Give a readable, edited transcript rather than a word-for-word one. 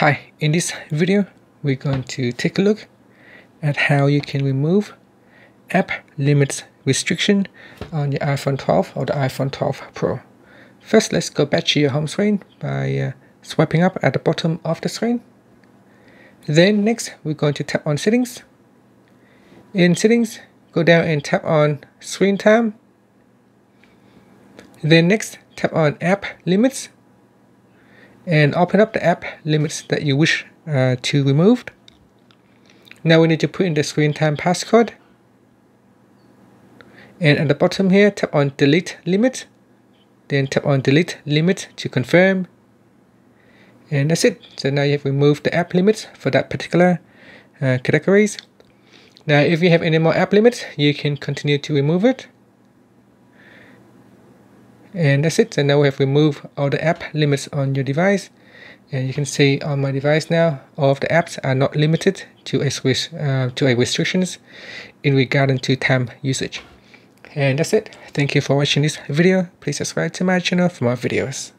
Hi, in this video we're going to take a look at how you can remove app limits restriction on your iPhone 12 or the iPhone 12 Pro. First, let's go back to your home screen by swiping up at the bottom of the screen. Then next we're going to tap on settings. In settings, go down and tap on screen time. Then next, tap on app limits and open up the app limits that you wish to remove. Now we need to put in the screen time passcode, and at the bottom here tap on delete limit, then tap on delete limit to confirm, and that's it. So now you have removed the app limits for that particular categories. Now if you have any more app limits, you can continue to remove it. And that's it. So now we have removed all the app limits on your device, and you can see on my device now all of the apps are not limited to a restrictions in regard to time usage. And that's it. Thank you for watching this video. Please subscribe to my channel for more videos.